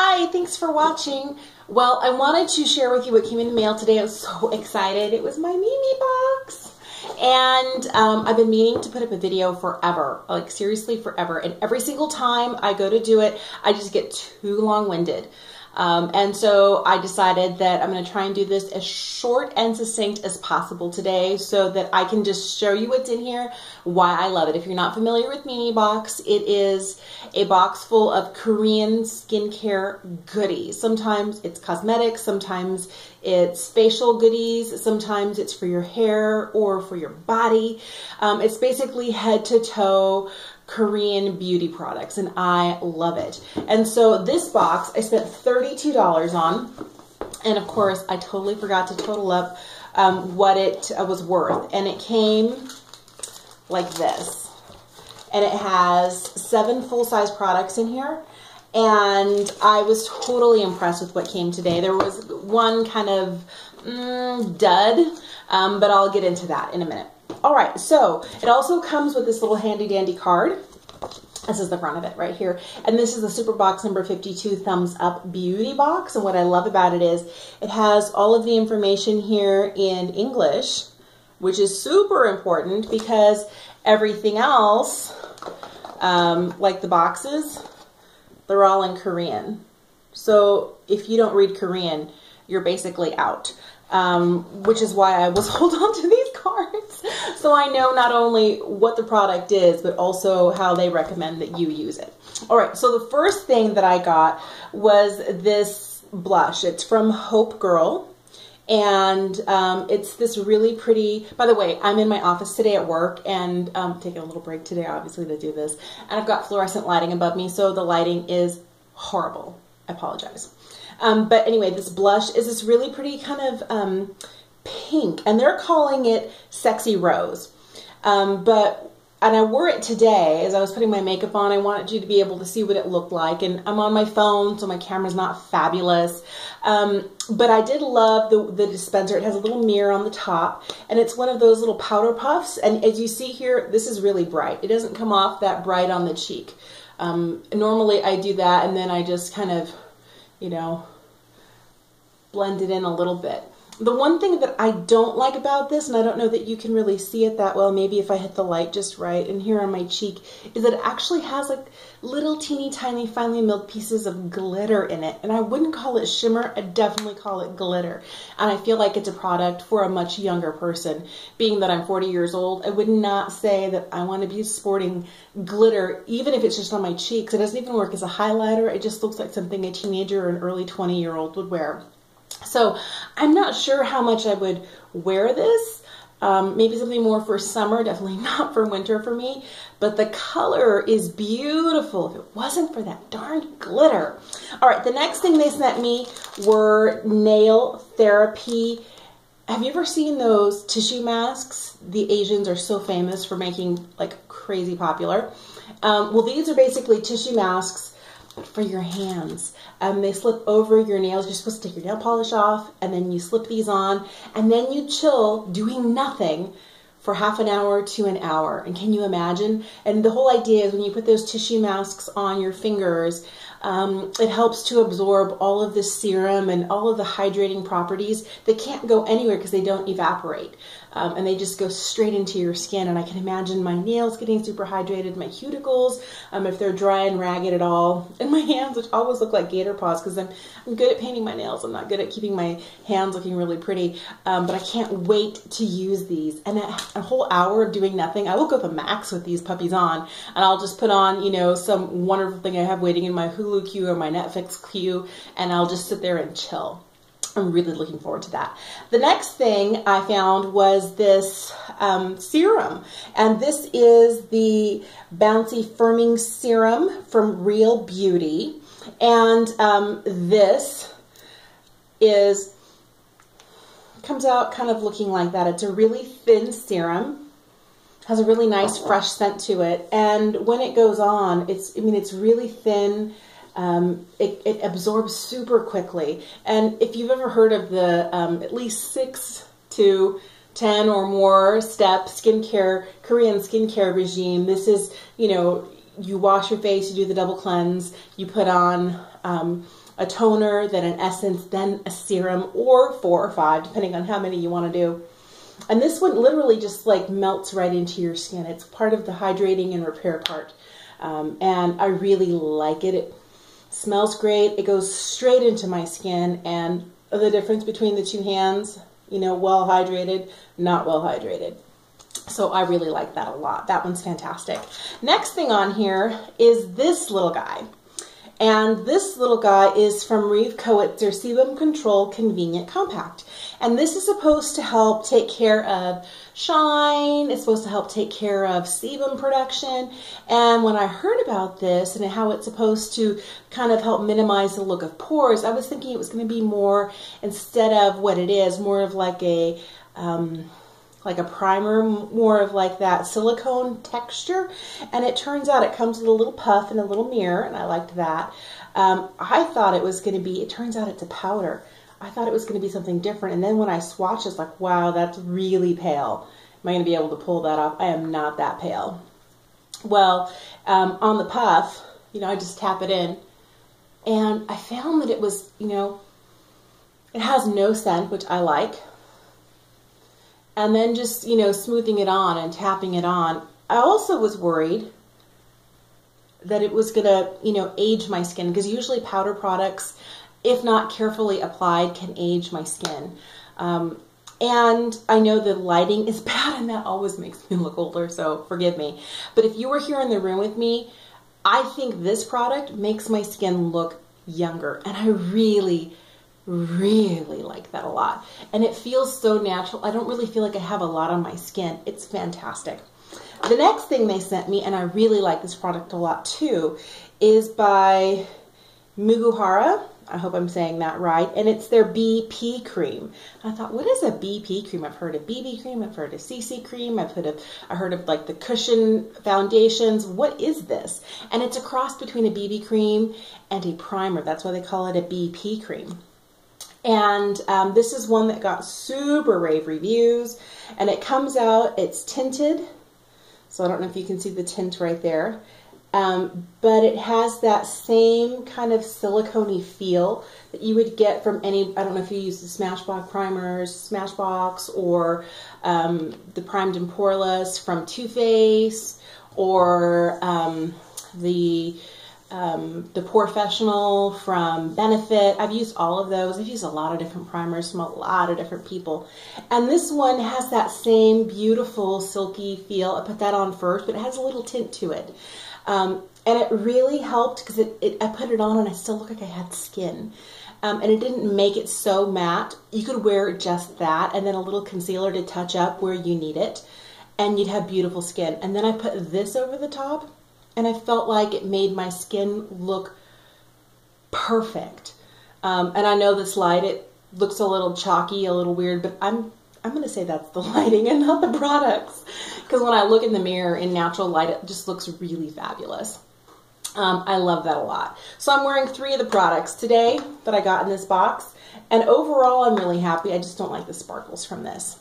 Hi, thanks for watching. Well, I wanted to share with you what came in the mail today. I was so excited. It was my Memebox. And I've been meaning to put up a video forever, like seriously forever. And every single time I go to do it, I just get too long-winded. And so I decided that I'm going to try and do this as short and succinct as possible today so that I can just show you what's in here, why I love it. If you're not familiar with Memebox, it is a box full of Korean skincare goodies. Sometimes it's cosmetics, sometimes it's facial goodies, sometimes it's for your hair or for your body. It's basically head to toe Korean beauty products, and I love it. And so this box I spent $32 on, and of course I totally forgot to total up what it was worth. And it came like this, and it has 7 full-size products in here, and I was totally impressed with what came today. There was one kind of dud, but I'll get into that in a minute. All right, so it also comes with this little handy-dandy card. This is the front of it right here. And this is the Superbox number 52 Thumbs Up Beauty Box. And what I love about it is it has all of the information here in English, which is super important because everything else, like the boxes, they're all in Korean. So if you don't read Korean, you're basically out, which is why I was holding on to these cards. So I know not only what the product is, but also how they recommend that you use it. All right, so the first thing that I got was this blush. It's from Hope Girl. And it's this really pretty, by the way, I'm in my office today at work, and I'm taking a little break today, obviously, to do this. And I've got fluorescent lighting above me, so the lighting is horrible. I apologize. But anyway, this blush is this really pretty kind of pink, and they're calling it Sexy Rose. And I wore it today as I was putting my makeup on. I wanted you to be able to see what it looked like, and I'm on my phone, so my camera's not fabulous. But I did love the dispenser. It has a little mirror on the top, and it's one of those little powder puffs. And as you see here, this is really bright. It doesn't come off that bright on the cheek. Normally I do that, and then I just kind of, you know, blend it in a little bit. The one thing that I don't like about this, and I don't know that you can really see it that well, maybe if I hit the light just right, and here on my cheek, is that it actually has like little teeny tiny finely milled pieces of glitter in it. And I wouldn't call it shimmer, I'd definitely call it glitter. And I feel like it's a product for a much younger person. Being that I'm 40 years old, I would not say that I want to be sporting glitter, even if it's just on my cheeks. It doesn't even work as a highlighter. It just looks like something a teenager or an early 20-year-old would wear. So I'm not sure how much I would wear this. Maybe something more for summer, definitely not for winter for me. But the color is beautiful. If it wasn't for that darn glitter. All right, the next thing they sent me were nail therapy. Have you ever seen those tissue masks? The Asians are so famous for making, like, crazy popular. Well, these are basically tissue masks for your hands. They slip over your nails. You're supposed to take your nail polish off, and then you slip these on, and then you chill doing nothing for half an hour to an hour. And can you imagine? And the whole idea is when you put those tissue masks on your fingers, it helps to absorb all of the serum and all of the hydrating properties. They can't go anywhere because they don't evaporate. And they just go straight into your skin. And I can imagine my nails getting super hydrated, my cuticles, if they're dry and ragged at all, and my hands, which always look like gator paws because I'm good at painting my nails. I'm not good at keeping my hands looking really pretty, but I can't wait to use these. And a whole hour of doing nothing, I will go the max with these puppies on, and I'll just put on, you know, some wonderful thing I have waiting in my Hulu queue or my Netflix queue, and I'll just sit there and chill. I'm really looking forward to that. The next thing I found was this serum, and this is the Bouncy Firming Serum from Real Beauty, and this comes out kind of looking like that. It's a really thin serum. Has a really nice fresh scent to it, and when it goes on, it's really thin. It absorbs super quickly. And if you've ever heard of the at least 6 to 10 or more step skincare, Korean skincare regime, this is, you know, you wash your face, you do the double cleanse, you put on a toner, then an essence, then a serum, or 4 or 5, depending on how many you want to do. And this one literally just like melts right into your skin. It's part of the hydrating and repair part. And I really like it. It smells great. It goes straight into my skin. And the difference between the two hands, you know, well hydrated, not well hydrated. So I really like that a lot. That one's fantastic. Next thing on here is this little guy. And this little guy is from Reeve Coetzer Sebum Control Convenient Compact. And this is supposed to help take care of shine. It's supposed to help take care of sebum production. And when I heard about this and how it's supposed to kind of help minimize the look of pores, I was thinking it was going to be more, instead of what it is, more of like a primer, more of like that silicone texture. And it turns out it comes with a little puff and a little mirror, and I liked that. I thought it was going to be, it turns out it's a powder. I thought it was going to be something different. And then when I swatched, it's like, wow, that's really pale. Am I going to be able to pull that off? I am not that pale. Well, on the puff, you know, I just tap it in. And I found that it was, you know, it has no scent, which I like. And then just, you know, smoothing it on and tapping it on. I also was worried that it was going to, you know, age my skin, because usually powder products, if not carefully applied, can age my skin. And I know the lighting is bad and that always makes me look older, so forgive me. But if you were here in the room with me, I think this product makes my skin look younger. And I really, really like that a lot. And it feels so natural. I don't really feel like I have a lot on my skin. It's fantastic. The next thing they sent me, and I really like this product a lot too, is by Muguhara. I hope I'm saying that right. And it's their BP cream. I thought, what is a BP cream? I've heard of BB cream. I've heard of CC cream. I heard of like the cushion foundations. What is this? And it's a cross between a BB cream and a primer. That's why they call it a BP cream. And this is one that got super rave reviews. And it comes out, it's tinted. So I don't know if you can see the tint right there. But it has that same kind of silicone-y feel that you would get from any, I don't know if you use the Smashbox primers, Smashbox, or the Primed and Poreless from Too Faced, or the Professional from Benefit. I've used all of those. I've used a lot of different primers from a lot of different people. And this one has that same beautiful silky feel. I put that on first, but it has a little tint to it. And it really helped because I put it on and I still look like I had skin. And it didn't make it so matte. You could wear just that and then a little concealer to touch up where you need it. And you'd have beautiful skin. And then I put this over the top. And I felt like it made my skin look perfect. And I know this light, it looks a little chalky, a little weird, but I'm going to say that's the lighting and not the products. Because when I look in the mirror in natural light, it just looks really fabulous. I love that a lot. So I'm wearing 3 of the products today that I got in this box. And overall, I'm really happy. I just don't like the sparkles from this.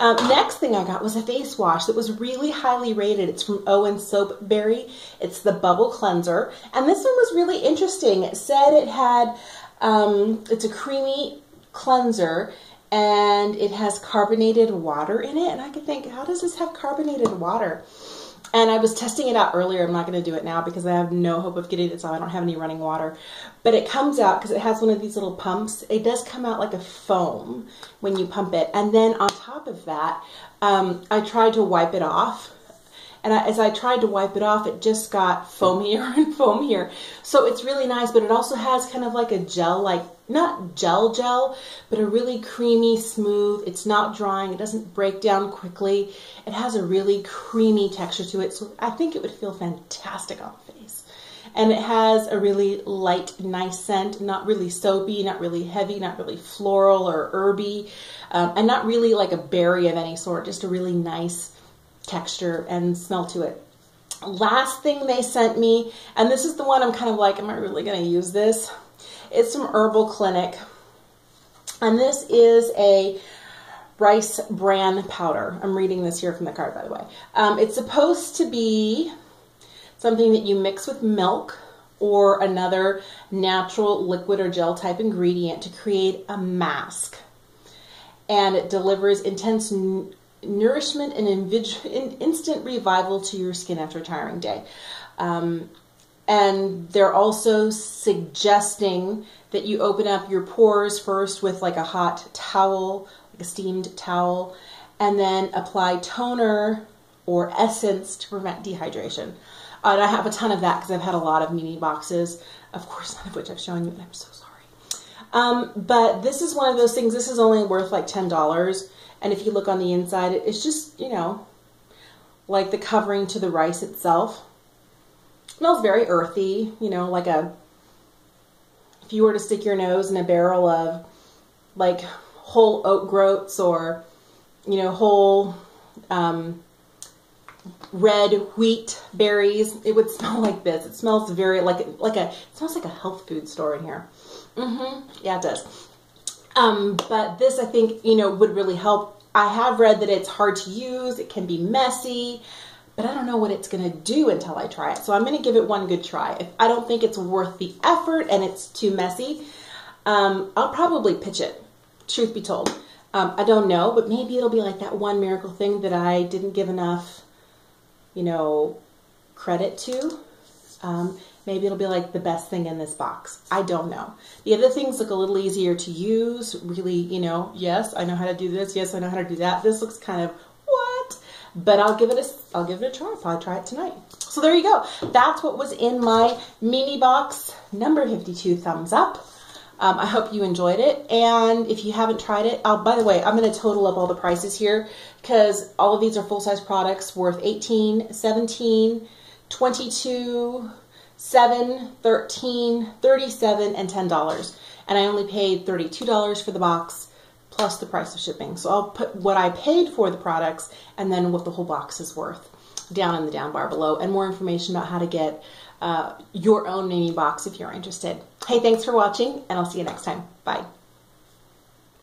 Next thing I got was a face wash that was really highly rated. It's from Owen Soapberry. It's the Bubble Cleanser. And this one was really interesting. It said it had, it's a creamy cleanser, and it has carbonated water in it. And I could think, how does this have carbonated water? And I was testing it out earlier. I'm not going to do it now because I have no hope of getting this out. I don't have any running water. But it comes out because it has one of these little pumps. It does come out like a foam when you pump it. And then on top of that, I tried to wipe it off. And as I tried to wipe it off, it just got foamier and foamier. So it's really nice, but it also has kind of like a gel, like not gel, but a really creamy, smooth. It's not drying. It doesn't break down quickly. It has a really creamy texture to it. So I think it would feel fantastic on the face. And it has a really light, nice scent, not really soapy, not really heavy, not really floral or herby, and not really like a berry of any sort, just a really nice texture and smell to it. Last thing they sent me, and this is the one I'm kind of like, am I really going to use this? It's from Herbal Clinic, and this is a rice bran powder. I'm reading this here from the card, by the way. It's supposed to be something that you mix with milk or another natural liquid or gel type ingredient to create a mask. And it delivers intense nourishment and instant revival to your skin after a tiring day. And they're also suggesting that you open up your pores first with like a hot towel, like a steamed towel, and then apply toner or essence to prevent dehydration. And I have a ton of that because I've had a lot of mini boxes, of course, none of which I've shown you, and I'm so sorry. But this is one of those things. This is only worth like $10. And if you look on the inside, it's just, you know, like the covering to the rice itself. It smells very earthy, you know, like a, if you were to stick your nose in a barrel of like whole oat groats or, you know, whole red wheat berries, it would smell like this. It smells very it smells like a health food store in here. Yeah, it does. But this, I think, you know, would really help. I have read that it's hard to use. It can be messy, but I don't know what it's going to do until I try it. So I'm going to give it one good try. If I don't think it's worth the effort and it's too messy, I'll probably pitch it, truth be told. I don't know, but maybe it'll be like that one miracle thing that I didn't give enough, you know, credit to. Maybe it'll be like the best thing in this box. I don't know. The other things look a little easier to use. Really, you know, yes, I know how to do this. Yes, I know how to do that. This looks kind of what? But I'll give it a try. I'll probably try it tonight. So there you go. That's what was in my mini box number 52. Thumbs up. I hope you enjoyed it. And if you haven't tried it, oh, by the way, I'm going to total up all the prices here because all of these are full-size products worth $18, $17, $22, $7, $13, $37, and $10. And I only paid $32 for the box plus the price of shipping. So I'll put what I paid for the products and then what the whole box is worth down in the down bar below, and more information about how to get your own mini box if you're interested. Hey, thanks for watching, and I'll see you next time. Bye.